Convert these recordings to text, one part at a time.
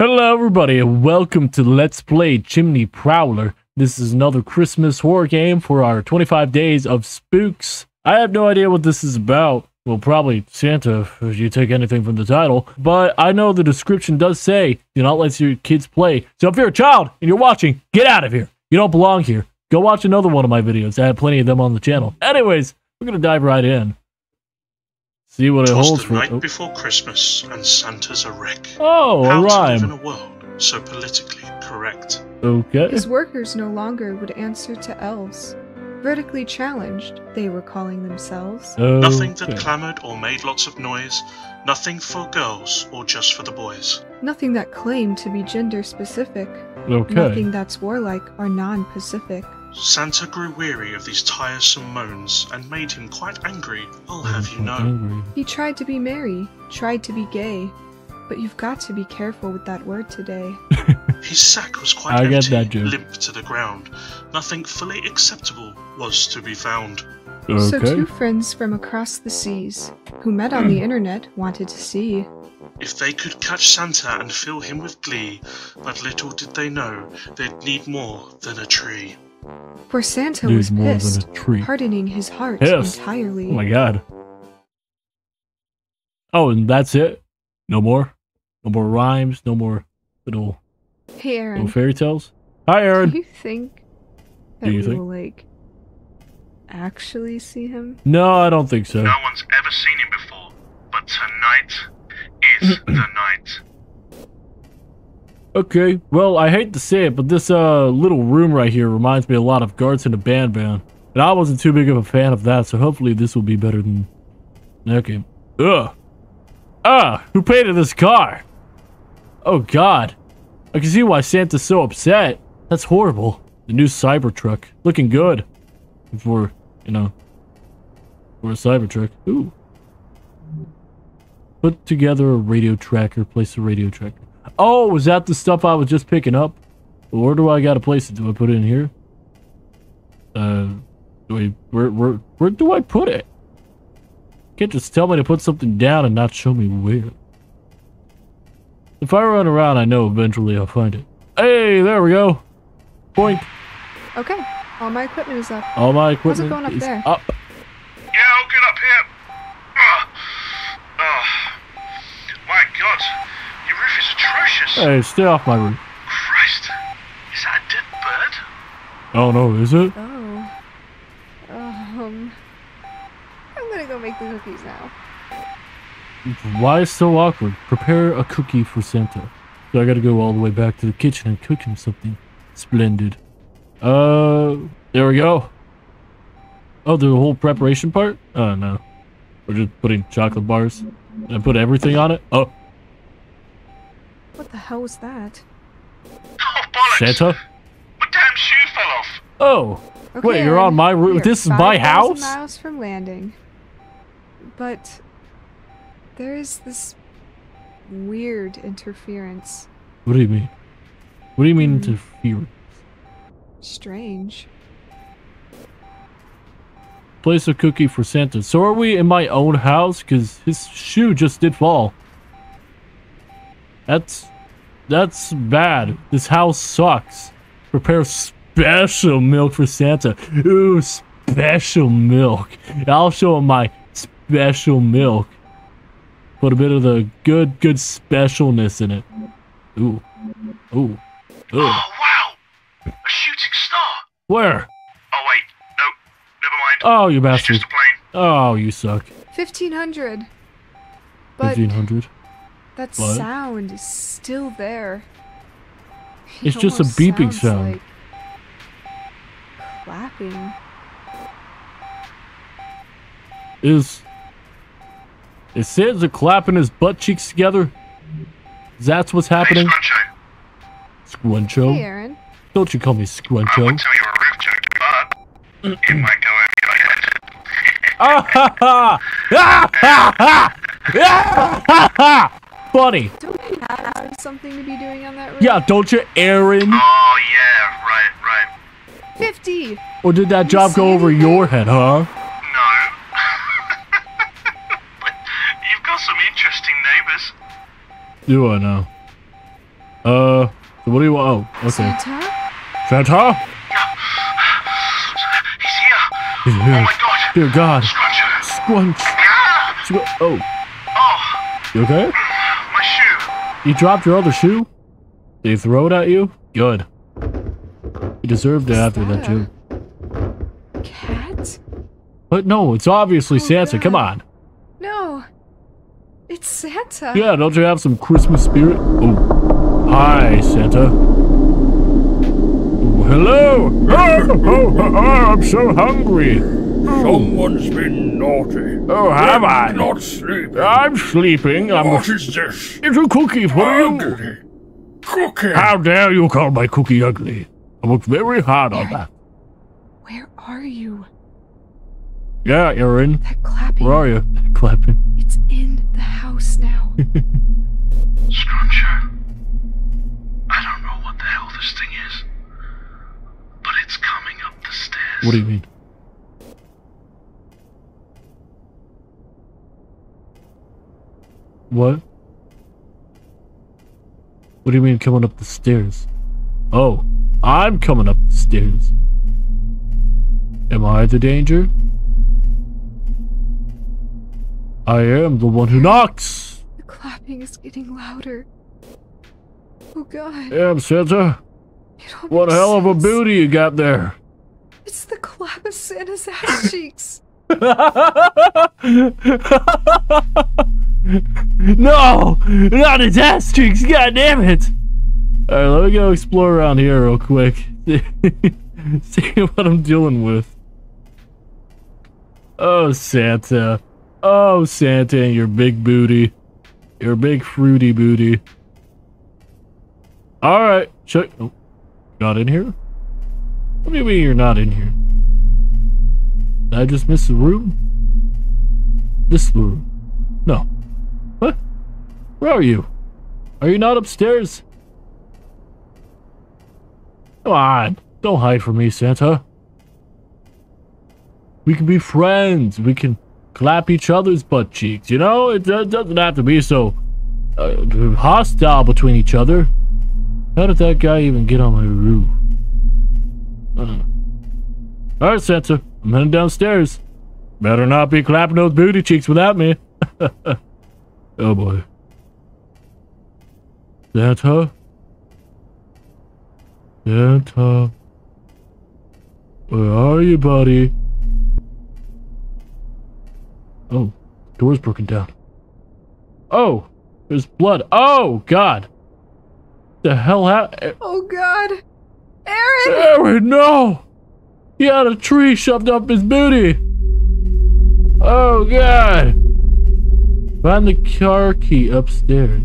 Hello everybody and welcome to Let's Play Chimney Prowler. This is another Christmas horror game for our 25 days of spooks. I have no idea what this is about. Well, probably Santa, if you take anything from the title. But I know the description does say, do not let your kids play. So if you're a child and you're watching, get out of here. You don't belong here. Go watch another one of my videos. I have plenty of them on the channel. Anyways, we're going to dive right in. See what it holds for. It was the night before Christmas, and Santa's a wreck. Oh, a rhyme. How to live in a world so politically correct. Okay. His workers no longer would answer to elves. Vertically challenged, they were calling themselves. Okay. Nothing that clamoured or made lots of noise. Nothing for girls or just for the boys. Nothing that claimed to be gender specific. Okay. Nothing that's warlike or non-Pacific. Santa grew weary of these tiresome moans and made him quite angry, I'll have you know. He tried to be merry, tried to be gay, but you've got to be careful with that word today. His sack was quite empty, limp to the ground. Nothing fully acceptable was to be found. Okay. So two friends from across the seas, who met on the internet, wanted to see if they could catch Santa and fill him with glee, but little did they know they'd need more than a tree. For Santa was pissed, hardening his heart entirely. Oh my god. Oh, and that's it? No more? No more rhymes? No more little, hey, Aaron. Little fairy tales? Hi, Aaron! Do you think that we will, like, actually see him? No, I don't think so. No one's ever seen him before, but tonight is the night. Okay, well, I hate to say it, but this little room right here reminds me a lot of Guards in a Band Band. And I wasn't too big of a fan of that, so hopefully this will be better than... Okay. Ugh. Ah! Who painted this car? Oh, God. I can see why Santa's so upset. That's horrible. The new Cybertruck. Looking good. For, you know... For a Cybertruck. Ooh. Put together a radio tracker. Place a radio tracker. Oh, was that the stuff I was just picking up? Where do I gotta place it? Do I put it in here? Where do I put it? You can't just tell me to put something down and not show me where. If I run around, I know eventually I'll find it. Hey, there we go. Point. Okay, all my equipment is up. All my equipment is up. Yeah, I'll get up here. My God. Your roof is atrocious. Hey, stay off my roof. Christ, is that a dead bird? Oh no, is it? Oh. I'm gonna go make the cookies now. Why is so awkward? Prepare a cookie for Santa. So I gotta go all the way back to the kitchen and cook him something splendid. There we go. Oh, the whole preparation part? Oh no. We're just putting chocolate bars. Did I put everything on it? Oh. What the hell was that? Oh, bollocks! Santa? My damn shoe fell off! Oh! Okay, wait, you're on my roof? This is my house? 5,000 miles from landing. But... there is this... weird interference. What do you mean? What do you mean interference? Strange. Place a cookie for Santa. So are we in my own house? Because his shoe just did fall. That's bad. This house sucks. Prepare special milk for Santa. Ooh, special milk. I'll show him my special milk. Put a bit of the good specialness in it. Ooh. Ooh. Oh, wow! A shooting star! Where? Oh, wait. No. Never mind. Oh, you bastard. It's just a plane. Oh, you suck. 1,500. 1,500? That sound is still there. It's just a beeping sound. Like clapping. Is Santa clapping his butt cheeks together? That's what's happening. Hey, Squancho. Hey, Aaron. Don't you call me Squancho. I would tell you a roof joke, but it might go over your head. Ah ha ha! Ah ha ha! Ah ha ha! Funny. Don't you have something to be doing on that roof? Yeah, don't you, Aaron? Oh, yeah, right. 50! Or did that job go over your head, huh? No. But you've got some interesting neighbors. Do I know? What do you want? Oh, okay. Santa? Santa? Yeah. He's here. He's here. Oh my god. Dear God. Squunch. Squunch. Oh. Oh. You okay? My shoe. You dropped your other shoe? Did he throw it at you? Good. You deserved it after that, too. Cat? But no, it's obviously Santa. God. Come on. No. It's Santa. Yeah, don't you have some Christmas spirit? Oh. Hi, Santa. Oh, hello. I'm so hungry. Someone's been naughty. Oh, have I? I'm not sleeping. I'm sleeping. What is this? It's a cookie for you. Cookie. How dare you call my cookie ugly? I worked very hard on that. Where are you? Yeah, Erin. That clapping. Where are you? That clapping. It's in the house now. Scruncher. I don't know what the hell this thing is, but it's coming up the stairs. What do you mean? What? What do you mean coming up the stairs? Oh, I'm coming up the stairs. Am I the danger? I am the one who knocks. The clapping is getting louder. Oh God. Damn, Santa. What a hell of a booty you got there. It's the clap of Santa's ass cheeks. No! Not his ass cheeks, god damn it! Alright, let me go explore around here real quick. See what I'm dealing with. Oh, Santa. Oh, Santa and your big booty. Your big fruity booty. Alright, check. Oh, not in here? What do you mean you're not in here? Did I just miss the room? This room? No. What? Where are you? Are you not upstairs? Come on. Don't hide from me, Santa. We can be friends. We can clap each other's butt cheeks. You know, it doesn't have to be so hostile between each other. How did that guy even get on my roof? I don't know. Alright, Santa. I'm heading downstairs. Better not be clapping those booty cheeks without me. Oh boy. Santa? Santa? Where are you, buddy? Oh, door's broken down. Oh, there's blood. Oh, God. The hell happened? Oh, God. Erin! Erin, no! He had a tree shoved up his booty. Oh, God. Find the car key upstairs.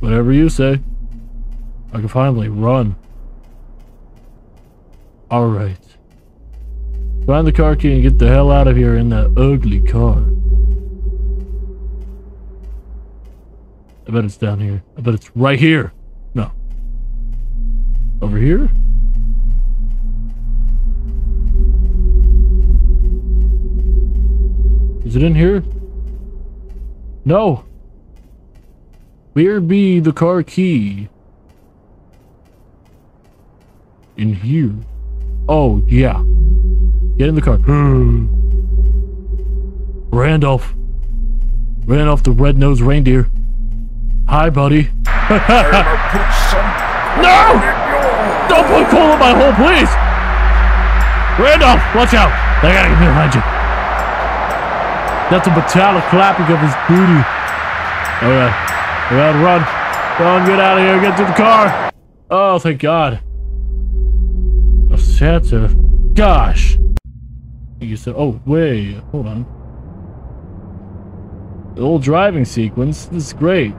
Whatever you say. I can finally run. Alright. Find the car key and get the hell out of here in that ugly car. I bet it's down here. I bet it's right here. No. Over here? Is it in here? No. Where be the car key? In here. Oh, yeah. Get in the car. Randolph. Randolph the red-nosed reindeer. Hi, buddy. No! Don't put coal in my hole, please! Randolph, watch out! They gotta get behind you. That's a metallic clapping of his booty. Alright. We gotta run. Run, get out of here, get to the car. Oh, thank God. Oh, Santa. Gosh. You said, oh, wait. Hold on. The old driving sequence. This is great.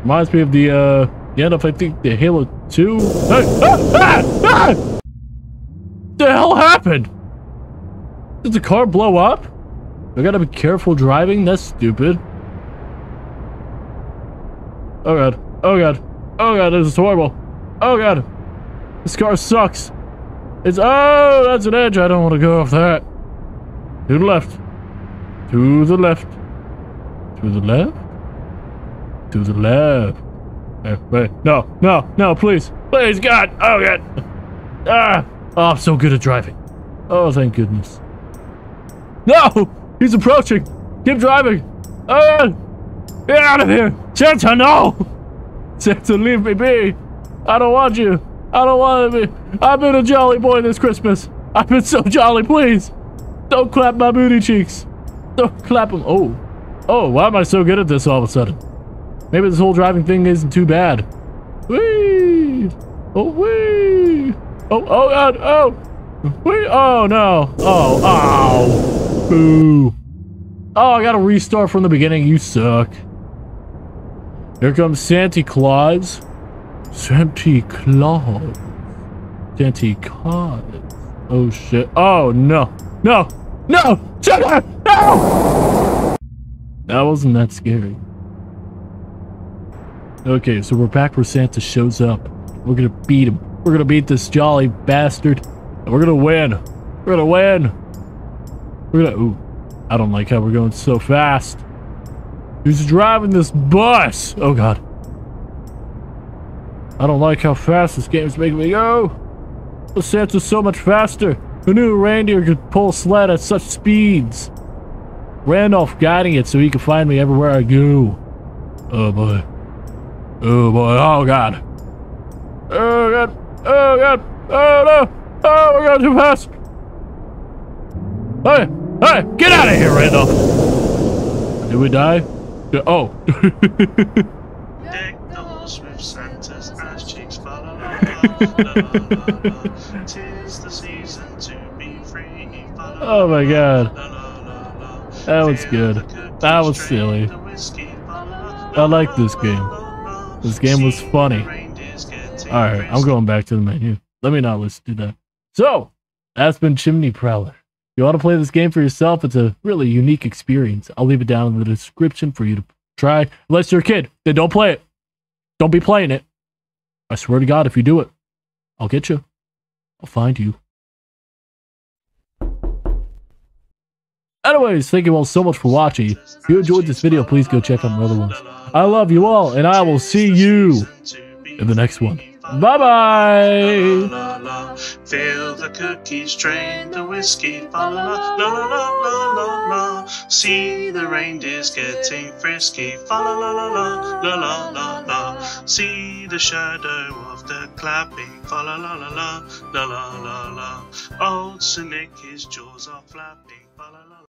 Reminds me of the end of, I think, the Halo 2. Hey, The hell happened? Did the car blow up? I gotta be careful driving? That's stupid. Oh god. Oh god. Oh god, this is horrible. Oh god. This car sucks. It's... Oh, that's an edge. I don't want to go off that. To the left. To the left. To the left. To the left. No, please. Please, God. Oh, God. Ah. Oh, I'm so good at driving. Oh, thank goodness. No! He's approaching. Keep driving. Oh, get out of here. Santa, no! Santa, leave me be. I don't want you. I don't want to be. I've been a jolly boy this Christmas. I've been so jolly, please. Don't clap my booty cheeks. Don't clap them. Oh. Oh, why am I so good at this all of a sudden? Maybe this whole driving thing isn't too bad. Whee! Oh, whee! Oh, oh, God, oh! Whee! Oh, no. Oh, ow. Boo. Oh, I gotta restart from the beginning. You suck. Here comes Santa Claus. Santa Claus. Santa Claus. Oh, shit. Oh, no. No! No! Shut up! No! That wasn't that scary. Okay, so we're back where Santa shows up. We're gonna beat him. We're gonna beat this jolly bastard. And we're gonna win. We're gonna win. We're gonna... Ooh. I don't like how we're going so fast. Who's driving this bus? Oh, God. I don't like how fast this game's making me go. Oh, Santa's so much faster. Who knew reindeer could pull a sled at such speeds? Randolph guiding it so he could find me everywhere I go. Oh, boy. Oh boy, oh god. Oh god, oh god, oh no, oh we're going too fast. Hey, get out of here, Randolph. Did we die? Oh. Dick doubles with Santa's ass cheeks, la la la la. 'Tis the season to be free. Oh my god. That was good. That was silly. I like this game. This game was funny. Alright, I'm going back to the menu. Let me not listen to that. So, that's been Chimney Prowler. If you want to play this game for yourself, it's a really unique experience. I'll leave it down in the description for you to try. Unless you're a kid, then don't play it. Don't be playing it. I swear to God, if you do it, I'll get you. I'll find you. Anyways, thank you all so much for watching. If you enjoyed this video, please go check out my other ones. I love you all, and I will see you in the next one. Bye-bye! Fill the cookies, drain the whiskey, la la la la la la. See the reindeers getting frisky, la la la la la la la. See the shadow of the clapping, la la la la la la la. Old Sir Nick, his jaws are flapping.